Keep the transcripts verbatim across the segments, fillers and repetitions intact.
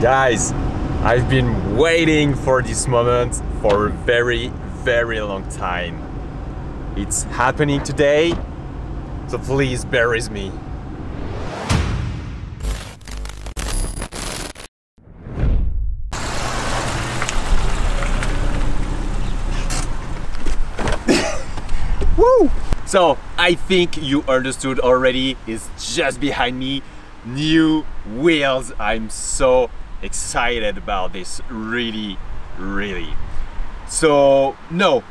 Guys, I've been waiting for this moment for a very, very long time. It's happening today, so please bear with me. Woo! So, I think you understood already, it's just behind me. New wheels. I'm so excited about this, really, really. So no,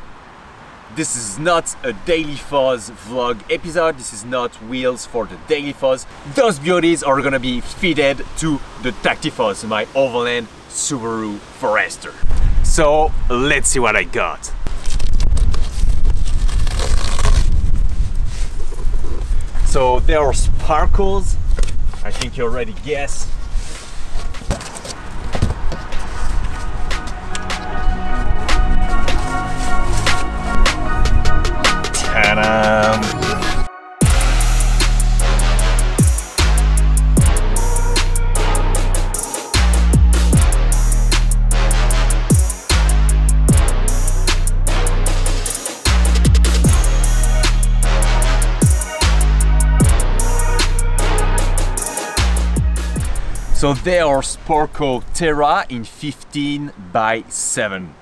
this is not a DailyFoz vlog episode. This is not wheels for the DailyFoz. Those beauties are gonna be fitted to the TACTIFOZ, my overland Subaru Forester. So let's see what I got. So there are sparkles. I think you already guessed. Ta-da! So they are Sparco Terra in fifteen by seven.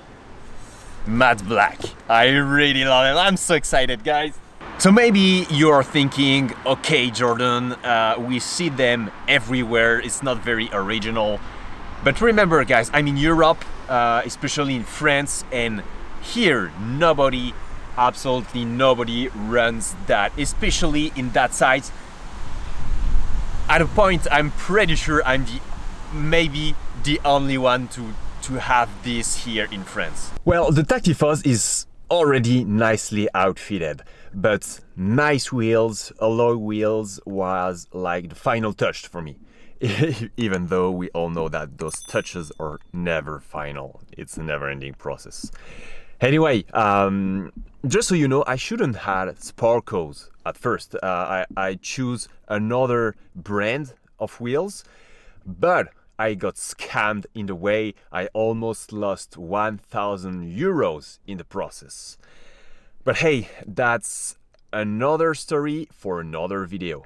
Matte black. I really love it. I'm so excited, guys. So maybe you're thinking, okay, Jordan, uh, we see them everywhere. It's not very original. But remember, guys, I'm in Europe, uh, especially in France, and here nobody, absolutely nobody runs that, especially in that size. At a point, I'm pretty sure I'm the, maybe the only one to, to have this here in France. Well, the TACTIFOZ is already nicely outfitted, but nice wheels, alloy wheels, was like the final touch for me. Even though we all know that those touches are never final. It's a never-ending process. Anyway, um, just so you know, I shouldn't have Sparcos at first. Uh, I, I choose another brand of wheels, but I got scammed in the way. I almost lost one thousand euros in the process. But hey, that's another story for another video.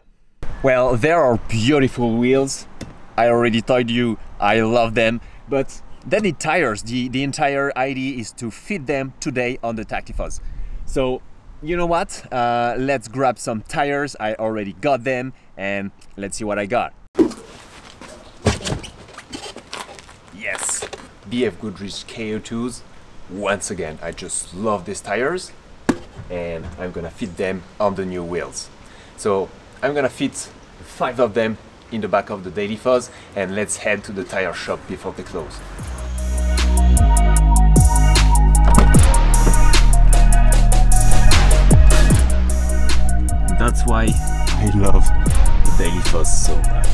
Well, there are beautiful wheels. I already told you I love them, but then the tires, the, the entire idea is to fit them today on the TACTIFOZ. So, you know what? Uh, let's grab some tires. I already got them, and let's see what I got. Yes, B F Goodrich K O twos. Once again, I just love these tires, and I'm gonna fit them on the new wheels. So, I'm gonna fit five of them in the back of the DailyFoz, and let's head to the tire shop before they close. That's why I love the DailyFoz so much.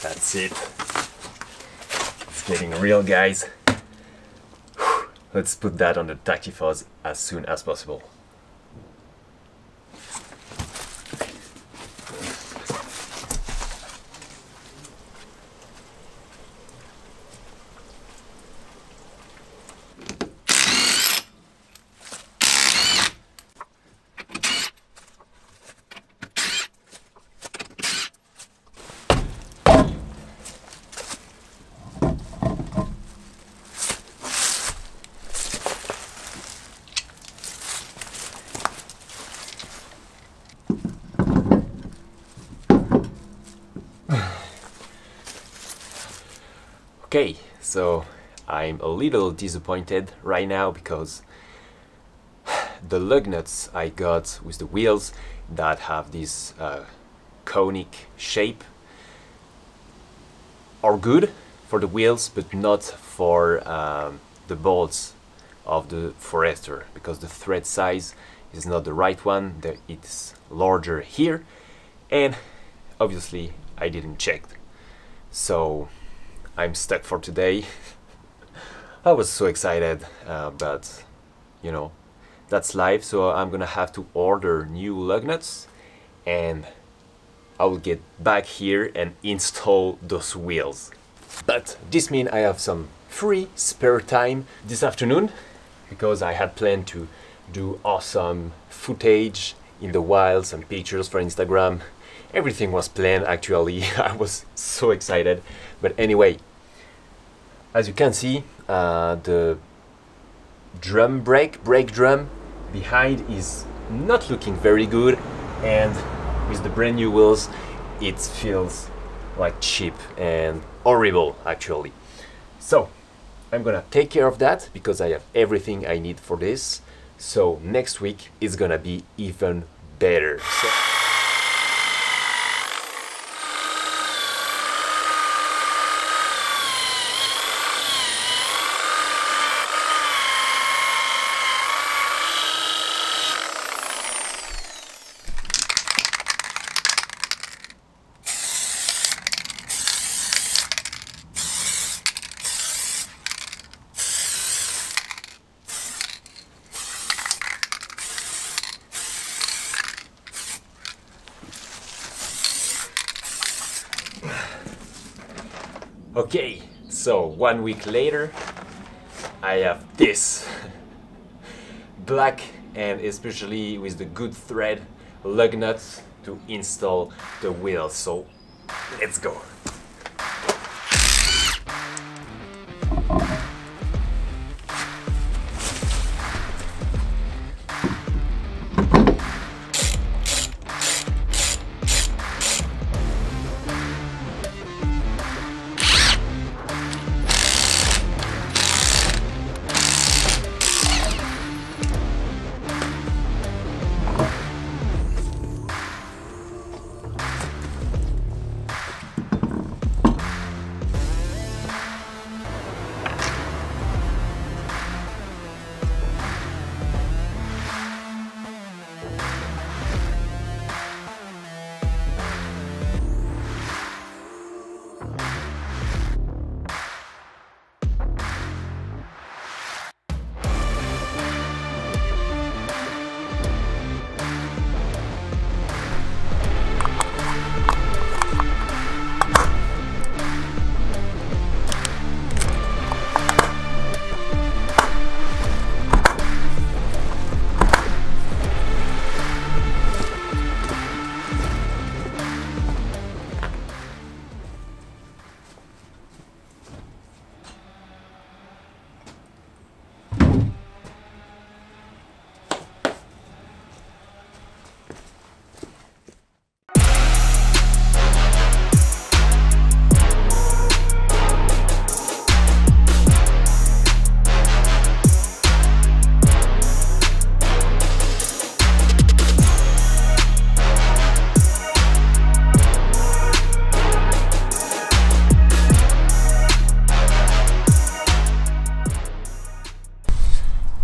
That's it. It's getting real, guys. Let's put that on the TACTIFOZ as soon as possible. Okay, so I'm a little disappointed right now because the lug nuts I got with the wheels that have this uh, conic shape are good for the wheels, but not for um, the bolts of the Forester, because the thread size is not the right one. It's larger here, and obviously I didn't check, so I'm stuck for today. I was so excited, uh, but you know, that's life. So I'm gonna have to order new lug nuts, and I will get back here and install those wheels. But this means I have some free spare time this afternoon, because I had planned to do awesome footage in the wild, some pictures for Instagram. Everything was planned, actually. I was so excited. But anyway, as you can see, uh, the drum brake, brake drum behind is not looking very good, and with the brand new wheels, it feels like cheap and horrible, actually. So I'm gonna take care of that, because I have everything I need for this. So next week is gonna be even better. So okay, so one week later, I have this black, and especially with the good thread, lug nuts to install the wheels. So let's go.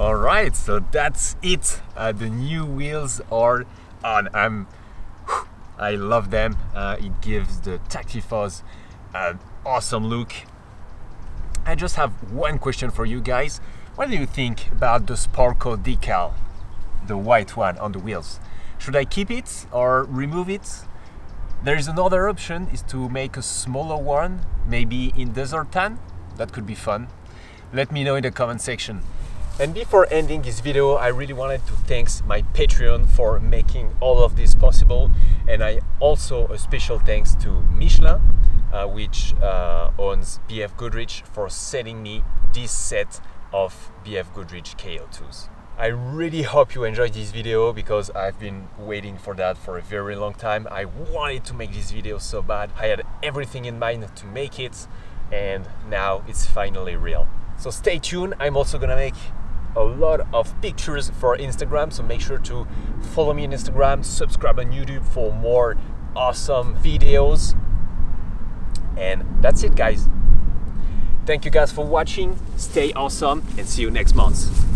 Alright, so that's it. Uh, the new wheels are on. I'm, whew, I love them. Uh, it gives the TACTIFOZ an awesome look. I just have one question for you guys. What do you think about the Sparco decal, the white one on the wheels? Should I keep it or remove it? There is another option, is to make a smaller one, maybe in desert tan. That could be fun. Let me know in the comment section. And before ending this video, I really wanted to thank my Patreon for making all of this possible. And I also a special thanks to Michelin, uh, which uh, owns B F Goodrich, for sending me this set of B F Goodrich K O twos. I really hope you enjoyed this video, because I've been waiting for that for a very long time. I wanted to make this video so bad. I had everything in mind to make it, and now it's finally real. So stay tuned. I'm also gonna make a lot of pictures for Instagram, so make sure to follow me on Instagram, subscribe on YouTube for more awesome videos. And that's it, guys. Thank you guys for watching. Stay awesome and see you next month.